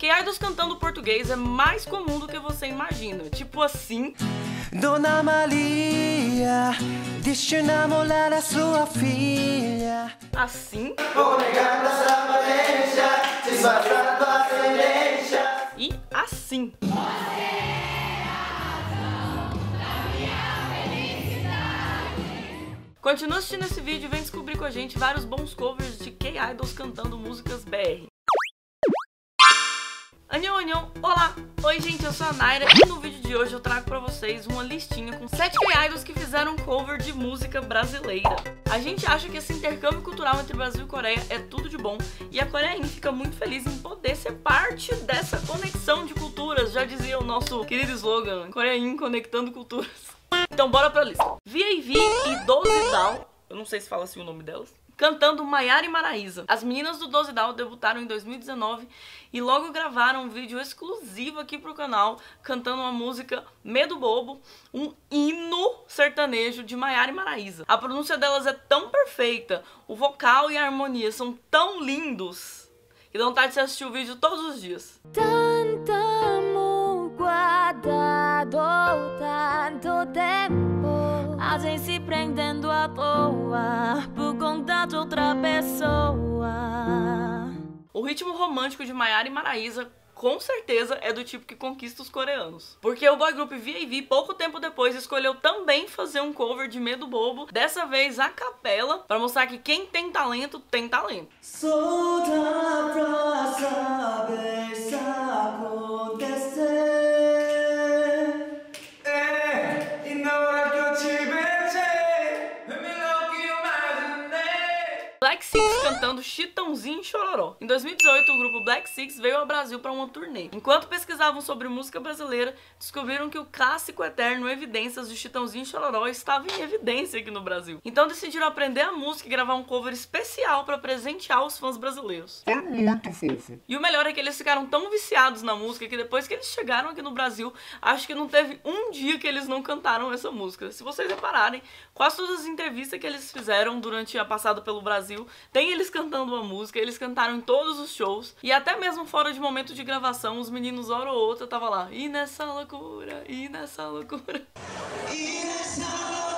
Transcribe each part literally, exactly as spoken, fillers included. K-Idols cantando português é mais comum do que você imagina. Tipo assim... Dona Maria, deixa eu namorar a sua filha. Assim... E assim... Continua assistindo esse vídeo e vem descobrir com a gente vários bons covers de K-Idols cantando músicas B R. Annyeong, annyeong, olá! Oi gente, eu sou a Naira e no vídeo de hoje eu trago pra vocês uma listinha com sete K-Idols que fizeram cover de música brasileira. A gente acha que esse intercâmbio cultural entre Brasil e Coreia é tudo de bom e a Coreia fica muito feliz em poder ser parte dessa conexão de culturas, já dizia o nosso querido slogan, Coreia conectando culturas. Então bora pra lista. V A V e Dozizal, eu não sei se fala assim o nome delas, cantando Maiara e Maraisa. As meninas do Dozizal debutaram em dois mil e dezenove e logo gravaram um vídeo exclusivo aqui pro canal cantando uma música Medo Bobo, um hino sertanejo de Maiara e Maraisa. A pronúncia delas é tão perfeita, o vocal e a harmonia são tão lindos que dá vontade de assistir o vídeo todos os dias. Tantamo guardado tanto tempo, a gente se prendendo à toa por conta de outra pessoa. O ritmo romântico de Maiara e Maraisa com certeza é do tipo que conquista os coreanos, porque o boy group V A V pouco tempo depois escolheu também fazer um cover de Medo Bobo, dessa vez a capela, pra mostrar que quem tem talento, tem talento. Solta pra saber se acontecer. Black Six cantando Chitãozinho e Xororó. Em dois mil e dezoito, o grupo Black Six veio ao Brasil para uma turnê. Enquanto pesquisavam sobre música brasileira, descobriram que o clássico eterno Evidências de Chitãozinho e Xororó estava em evidência aqui no Brasil. Então decidiram aprender a música e gravar um cover especial para presentear os fãs brasileiros. Foi muito fofo. E o melhor é que eles ficaram tão viciados na música que depois que eles chegaram aqui no Brasil, acho que não teve um dia que eles não cantaram essa música. Se vocês repararem, quase todas as entrevistas que eles fizeram durante a passada pelo Brasil, tem eles cantando uma música, eles cantaram em todos os shows, e até mesmo fora de momento de gravação, os meninos hora ou outra tava lá, e nessa loucura, e nessa loucura. E nessa loucura.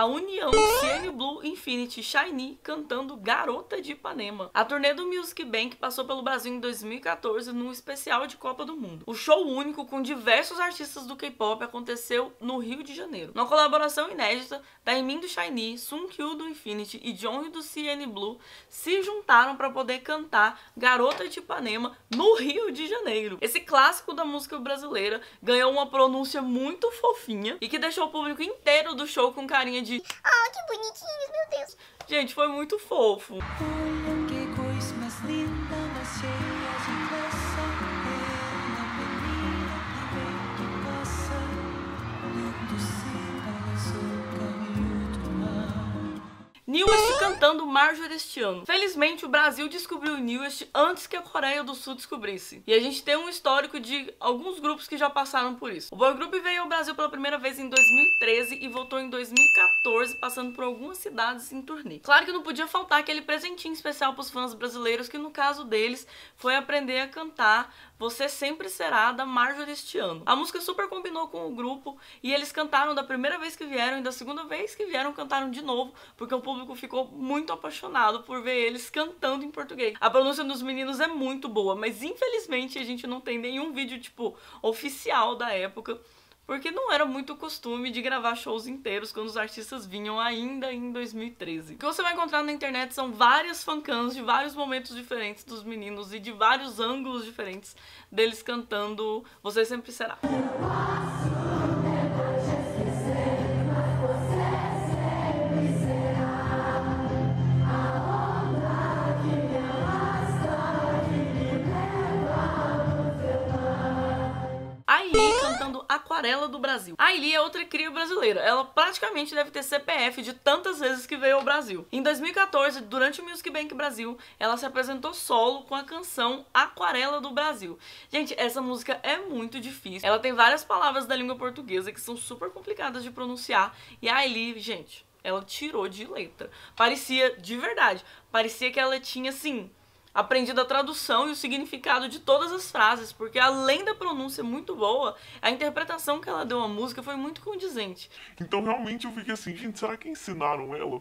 A união CNBLUE, Infinity e SHINee cantando Garota de Ipanema. A turnê do Music Bank passou pelo Brasil em dois mil e quatorze num especial de Copa do Mundo. O show único com diversos artistas do K-pop aconteceu no Rio de Janeiro. Numa colaboração inédita, Taemin do SHINee, Sungkyu do Infinity e Johnny do CNBLUE se juntaram para poder cantar Garota de Ipanema no Rio de Janeiro. Esse clássico da música brasileira ganhou uma pronúncia muito fofinha e que deixou o público inteiro do show com carinha de De... Ah, que bonitinhos, meu Deus. Gente, foi muito fofo. Olha que coisa mais linda, mais cheia de graça. Na avenida que vem que passa, quando se balançou o caminho do mar. NewJeans cantando Marguerite este ano. Felizmente, o Brasil descobriu o NewJeans antes que a Coreia do Sul descobrisse. E a gente tem um histórico de alguns grupos que já passaram por isso. O boy group veio ao Brasil pela primeira vez em dois mil e treze e voltou em dois mil e quatorze, passando por algumas cidades em turnê. Claro que não podia faltar aquele presentinho especial para os fãs brasileiros, que no caso deles foi aprender a cantar Você Sempre Será, da Marguerite este ano. A música super combinou com o grupo e eles cantaram da primeira vez que vieram e da segunda vez que vieram cantaram de novo, porque o público ficou muito apaixonado por ver eles cantando em português. A pronúncia dos meninos é muito boa, mas infelizmente a gente não tem nenhum vídeo, tipo, oficial da época, porque não era muito costume de gravar shows inteiros quando os artistas vinham ainda em dois mil e treze. O que você vai encontrar na internet são várias fancams de vários momentos diferentes dos meninos e de vários ângulos diferentes deles cantando Você Sempre Será. amarela do Brasil. A Ailee é outra cria brasileira. Ela praticamente deve ter C P F de tantas vezes que veio ao Brasil. Em dois mil e quatorze, durante o Music Bank Brasil, ela se apresentou solo com a canção Aquarela do Brasil. Gente, essa música é muito difícil. Ela tem várias palavras da língua portuguesa que são super complicadas de pronunciar. E a Ailee, gente, ela tirou de letra. Parecia, de verdade, parecia que ela tinha, assim, aprendido a tradução e o significado de todas as frases, porque além da pronúncia muito boa, a interpretação que ela deu à música foi muito condizente. Então realmente eu fiquei assim, gente, será que ensinaram ela?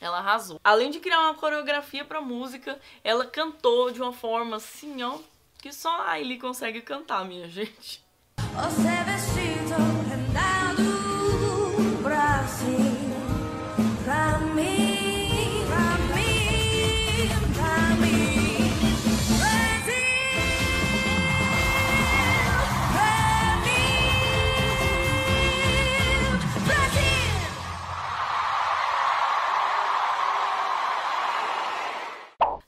Ela arrasou. Além de criar uma coreografia pra música, ela cantou de uma forma assim, ó, que só a Ailee consegue cantar, minha gente. Você é vestido, rendado, do Brasil, pra mim.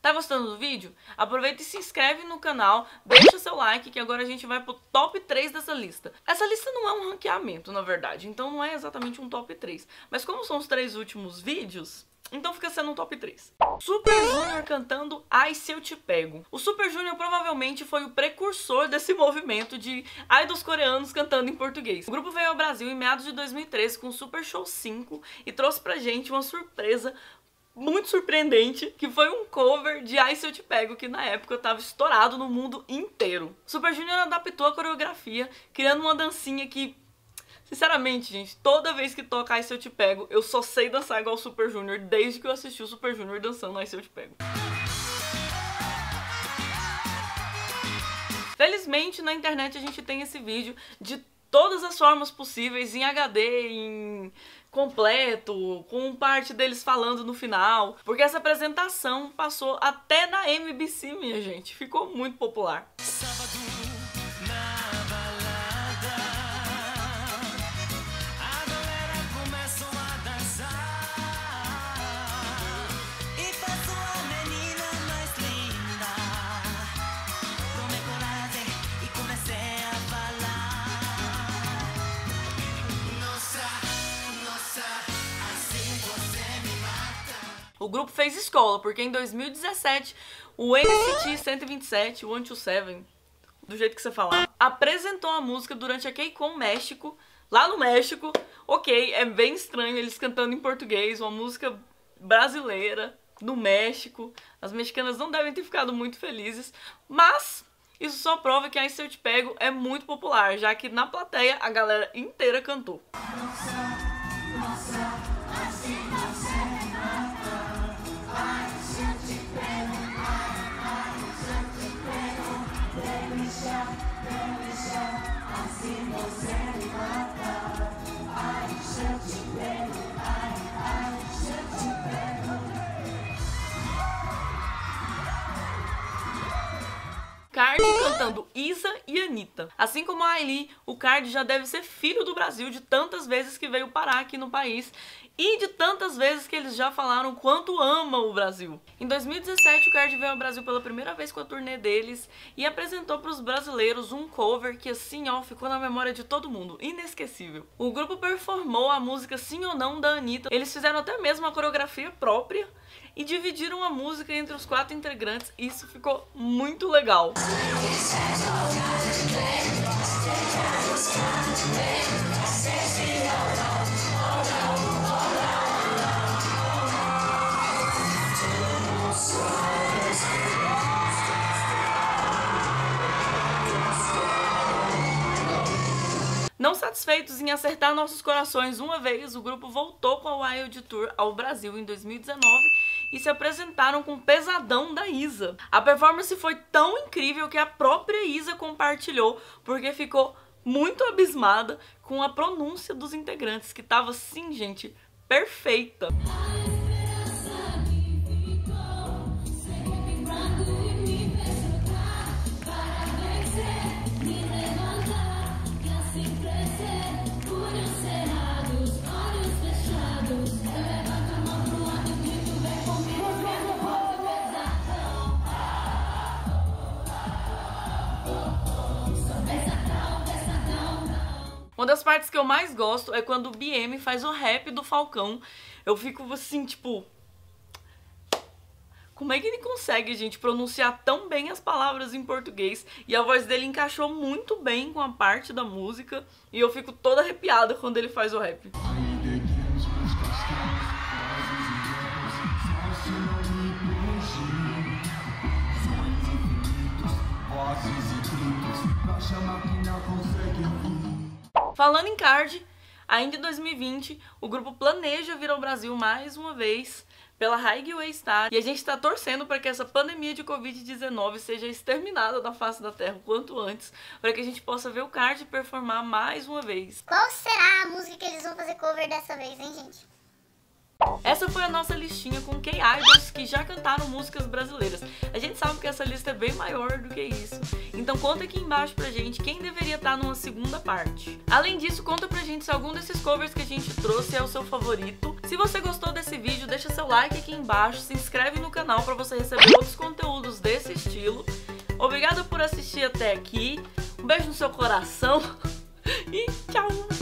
Tá gostando do vídeo? Aproveita e se inscreve no canal, deixa seu like que agora a gente vai pro top três dessa lista. Essa lista não é um ranqueamento, na verdade, então não é exatamente um top três. Mas como são os três últimos vídeos, então fica sendo um top três. Super Junior cantando Ai Se Eu Te Pego. O Super Junior provavelmente foi o precursor desse movimento de idols coreanos cantando em português. O grupo veio ao Brasil em meados de dois mil e treze com o Super Show cinco e trouxe pra gente uma surpresa muito surpreendente, que foi um cover de Ai Se Eu Te Pego, que na época tava estourado no mundo inteiro. Super Junior adaptou a coreografia, criando uma dancinha que, sinceramente, gente, toda vez que toca Ai Se Eu Te Pego, eu só sei dançar igual o Super Junior, desde que eu assisti o Super Junior dançando Ai Se Eu Te Pego. Felizmente, na internet a gente tem esse vídeo de todas as formas possíveis, em H D, em completo, com parte deles falando no final, porque essa apresentação passou até na M B C, minha gente, ficou muito popular. Sábado, na balada, a galera começou a dançar, e passou a menina mais linda, tomei coragem e comecei a falar, nossa. O grupo fez escola, porque em dois mil e dezessete, o N C T cento e vinte e sete, cento e vinte e sete, do jeito que você falar, apresentou a música durante a K-Con México, lá no México. Ok, é bem estranho eles cantando em português, uma música brasileira, no México. As mexicanas não devem ter ficado muito felizes, mas isso só prova que Ai Se Eu Te Pego é muito popular, já que na plateia a galera inteira cantou. K A R D cantando I Z A e Anitta. Assim como a Ailee, o K A R D já deve ser filho do Brasil de tantas vezes que veio parar aqui no país e de tantas vezes que eles já falaram quanto amam o Brasil. Em dois mil e dezessete, o K A R D veio ao Brasil pela primeira vez com a turnê deles e apresentou para os brasileiros um cover que, assim, ó, ficou na memória de todo mundo, inesquecível. O grupo performou a música Sim ou Não da Anitta, eles fizeram até mesmo a coreografia própria e dividiram a música entre os quatro integrantes, e isso ficou muito legal. Não satisfeitos em acertar nossos corações uma vez, o grupo voltou com a Wild Tour ao Brasil em dois mil e dezenove e se apresentaram com o Pesadão da I Z A. A performance foi tão incrível que a própria I Z A compartilhou, porque ficou muito abismada com a pronúncia dos integrantes, que tava assim, gente, perfeita. Uma Uma das partes que eu mais gosto é quando o B M faz o rap do Falcão. Eu fico assim, tipo... Como é que ele consegue, gente, pronunciar tão bem as palavras em português? E a voz dele encaixou muito bem com a parte da música. E eu fico toda arrepiada quando ele faz o rap. Falando em KARD, ainda em dois mil e vinte, o grupo planeja vir ao Brasil mais uma vez pela Highway Star, e a gente tá torcendo para que essa pandemia de covid dezenove seja exterminada da face da Terra o quanto antes, para que a gente possa ver o KARD performar mais uma vez. Qual será a música que eles vão fazer cover dessa vez, hein, gente? Essa foi a nossa listinha com K-Idols que já cantaram músicas brasileiras. A gente sabe que essa lista é bem maior do que isso, então conta aqui embaixo pra gente quem deveria estar numa segunda parte. Além disso, conta pra gente se algum desses covers que a gente trouxe é o seu favorito. Se você gostou desse vídeo, deixa seu like aqui embaixo, se inscreve no canal pra você receber outros conteúdos desse estilo. Obrigada por assistir até aqui, um beijo no seu coração e tchau!